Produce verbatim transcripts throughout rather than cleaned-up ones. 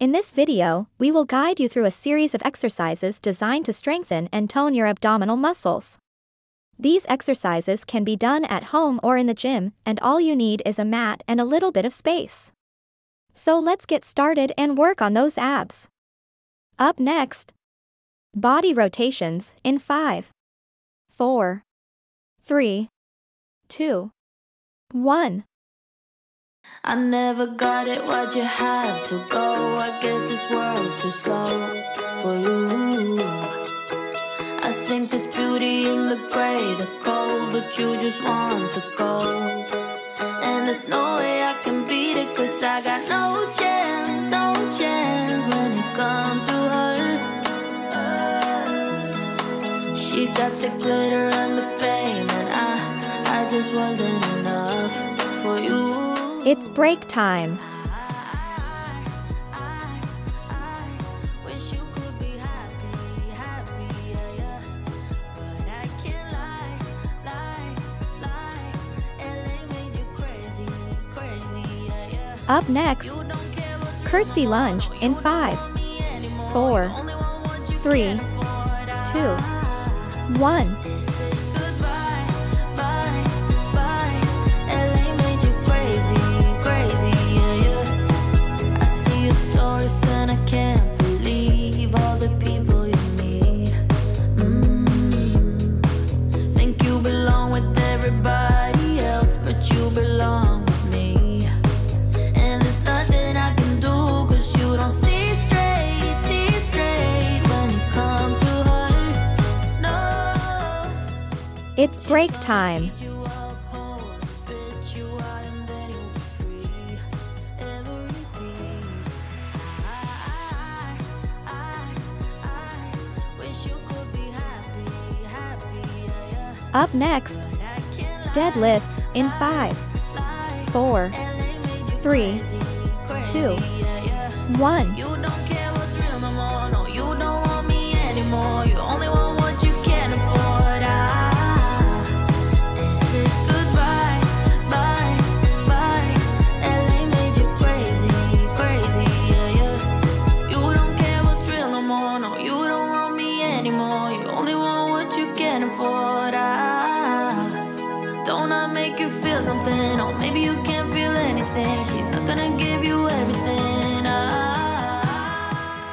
In this video, we will guide you through a series of exercises designed to strengthen and tone your abdominal muscles. These exercises can be done at home or in the gym, and all you need is a mat and a little bit of space. So let's get started and work on those abs. Up next, body rotations in five, four, three, two, one. I never got it, why'd you have to go? I guess this world's too slow for you. I think there's beauty in the gray, the cold, but you just want the gold. And there's no way I can beat it, cause I got no chance, no chance when it comes to her. She got the glitter and the fame, and I, I just wasn't enough for you. It's break time. Up next, curtsy lunge in five, four, three, two, one. It's break time. Up next, deadlifts in five, four, three, two, one.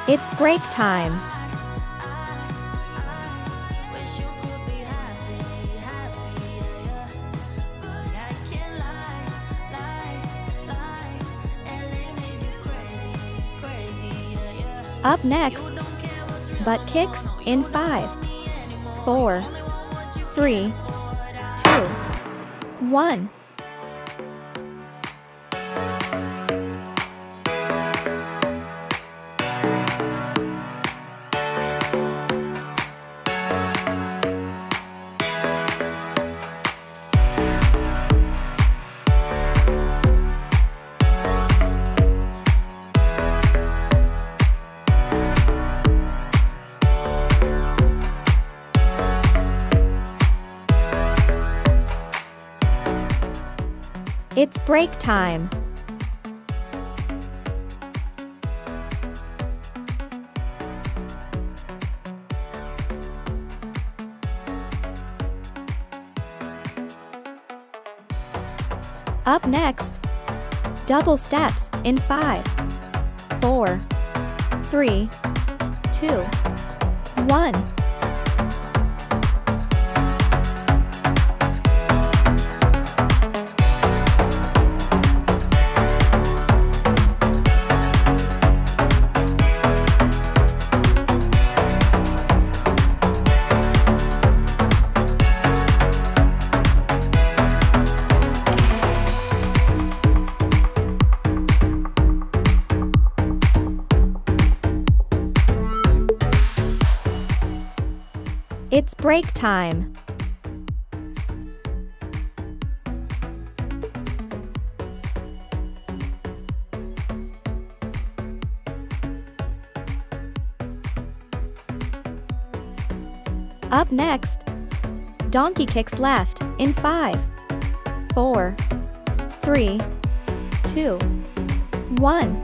It's break time. Up next, butt kicks in five, four, three, two, one. It's break time. Up next, double steps in five, four, three, two, one. It's break time. Up next, donkey kicks left in five, four, three, two, one.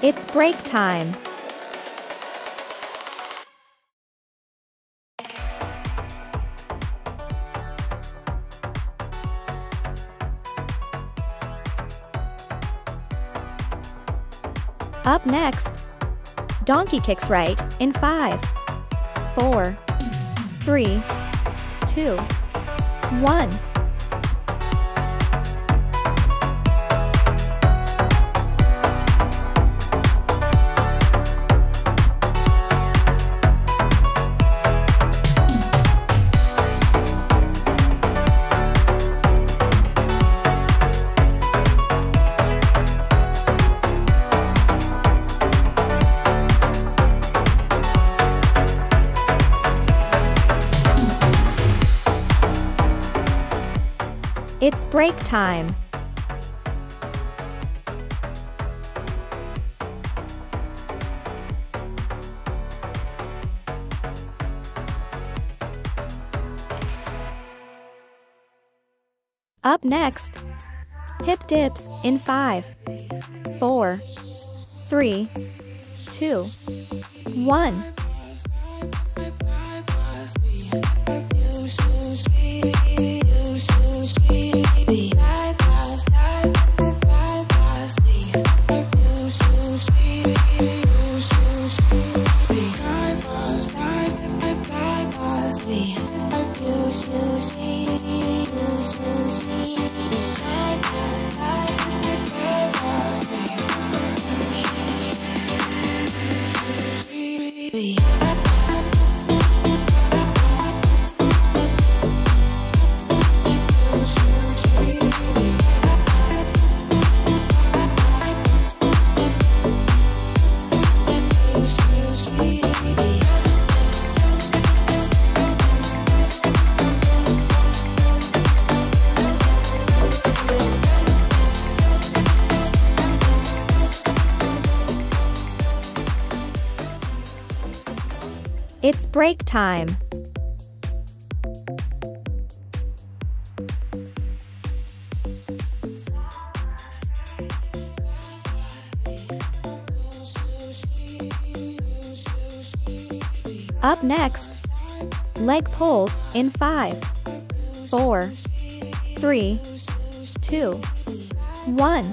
It's break time. Up next, donkey kicks right in five, four, three, two, one. It's break time. Up next, hip dips in five, four, three, two, one. It's break time. Up next, leg pulls in five, four, three, two, one.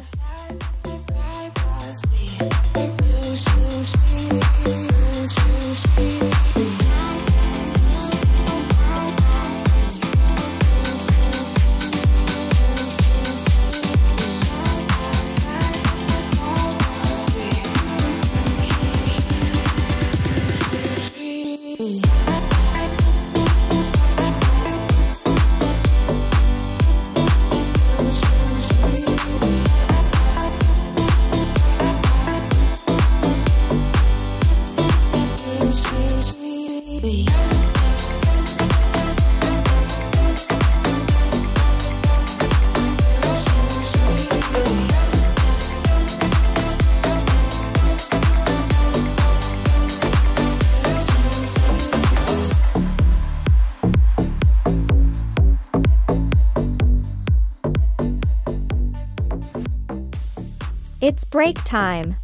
It's break time.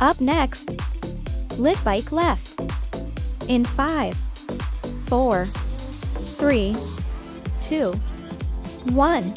Up next, lift bike left in five, four, three, two, one.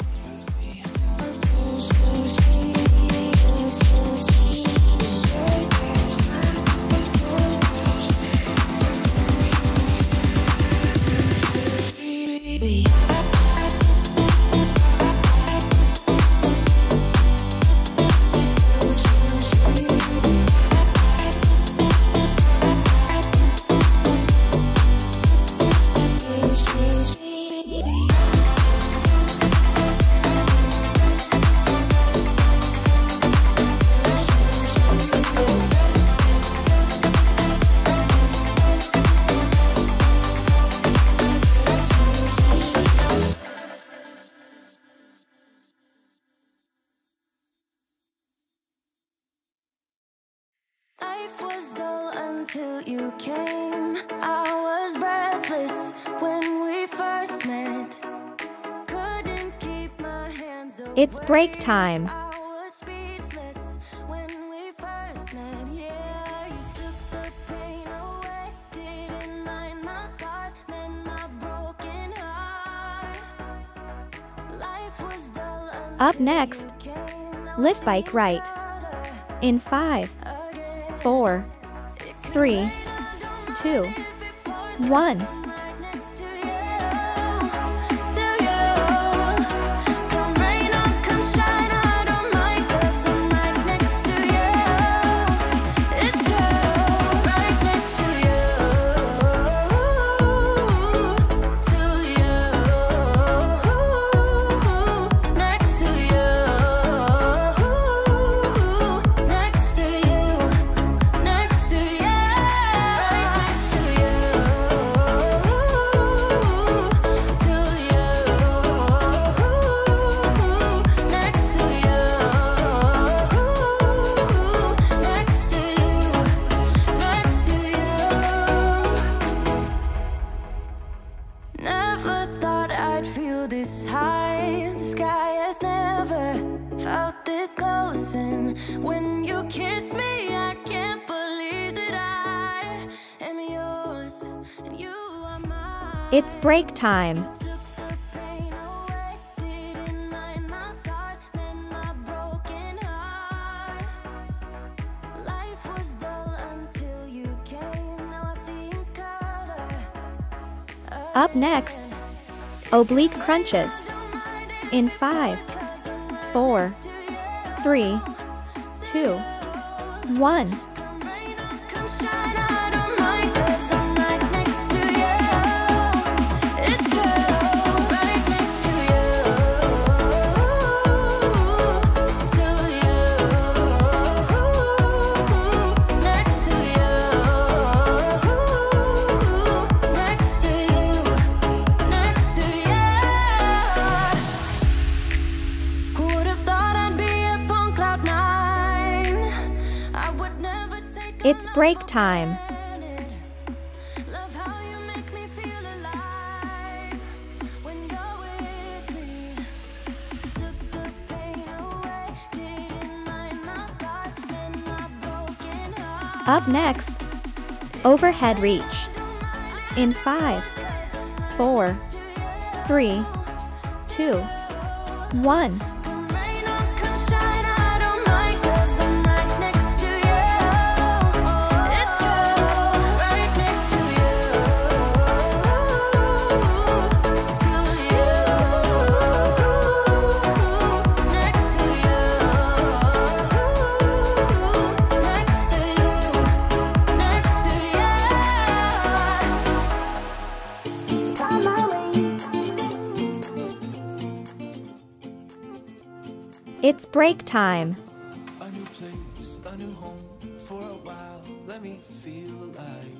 you came, I was breathless when we first met. Couldn't keep my hands away. It's break time. Up next, lift bike right. In five, four, three, two, one. It's break time. Up next, oblique crunches. In five, four, three, two, one. It's break time. Up next, overhead reach. In five, four, three, two, one. It's break time. A new place, a new home for a while. Let me feel alive.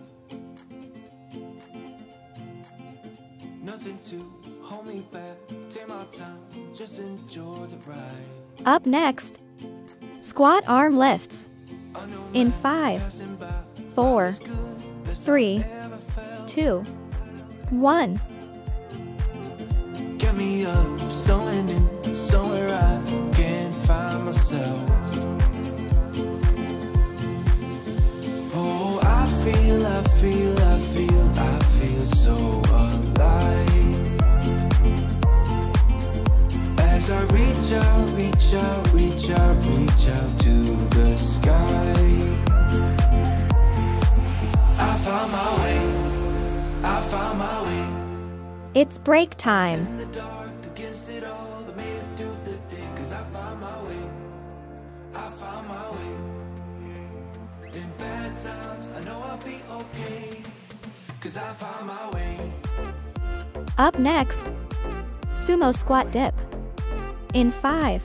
Nothing to hold me back. Take my time, just enjoy the ride. Up next, squat arm lifts. In five, four, three, two, one. Get me up, somewhere new, somewhere I find myself. Oh, I feel, I feel, I feel, I feel so alive. As I reach out, reach out, reach out, reach out to the sky. I found my way, I found my way. It's break time. It's in the dark, against it all, I made it through the day. I found my way, I found my way. In bad times, I know I'll be okay, 'cause I found my way. Up next, sumo squat dip. In five,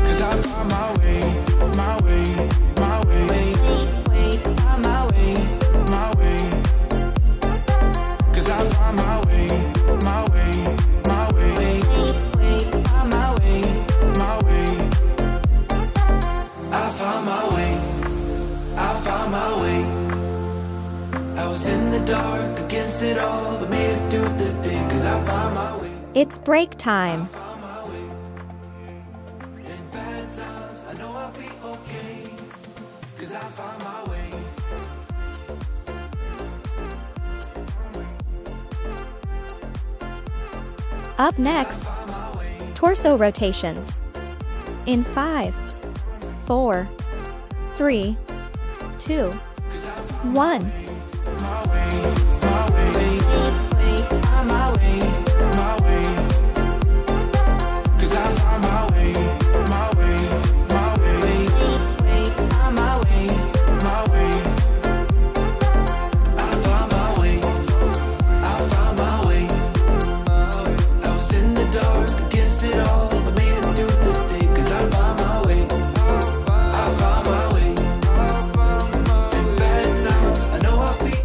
'Cause I found my way, my way, my way. I find my way, my way, my way. lost it all, but made it through the day, cause I found my way. It's break time. In bad times, I know I'll be okay, cause I found my way. Up next, torso rotations. In five, four, three, two, one.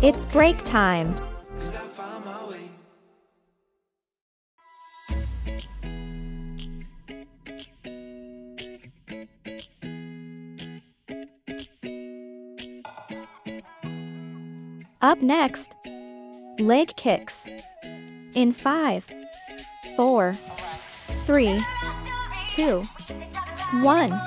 It's break time. Up next, leg kicks. In five, four, three, two, one.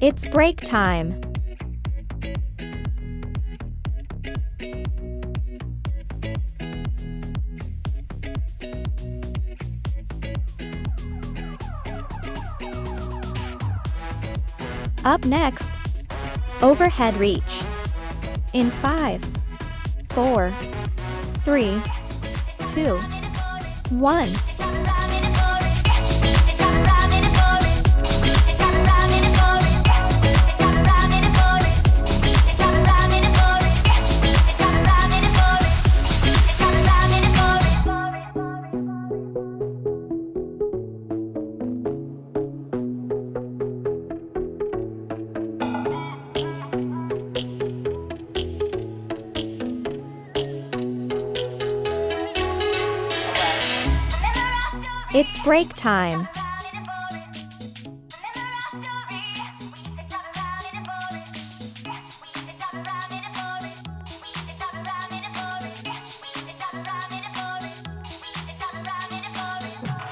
It's break time. Up next, overhead reach. In five, four, three, two, one. It's break time.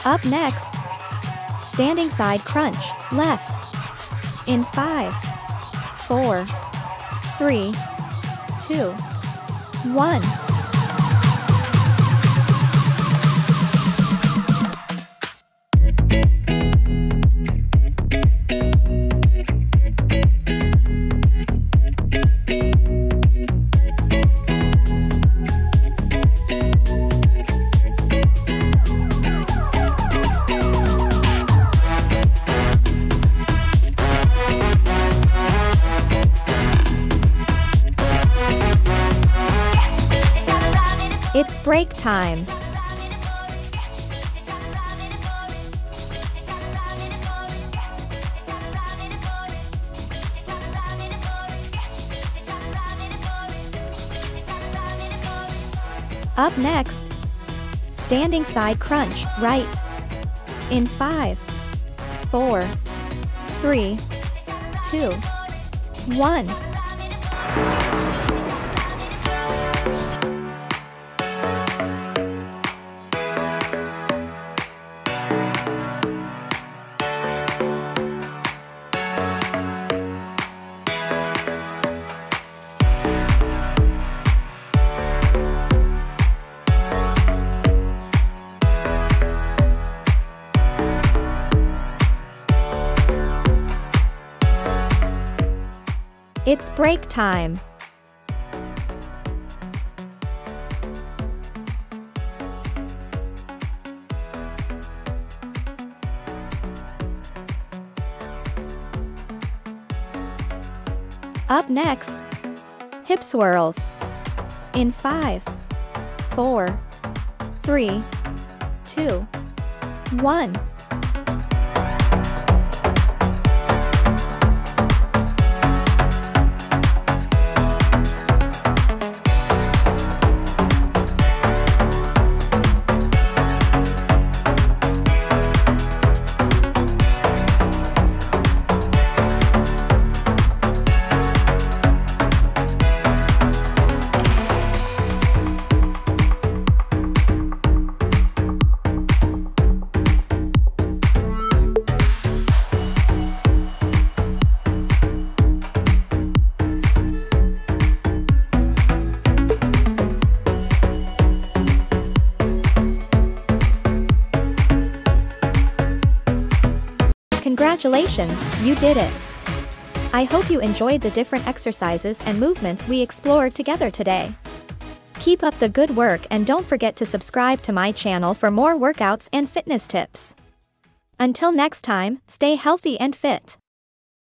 Up next, standing side crunch, left. In five, four, three, two, one. It's break time. Up next, standing side crunch, right. In five, four, three, two, one. It's break time. Up next, hip swirls. In five, four, three, two, one. Congratulations, you did it! I hope you enjoyed the different exercises and movements we explored together today. Keep up the good work and don't forget to subscribe to my channel for more workouts and fitness tips. Until next time, stay healthy and fit.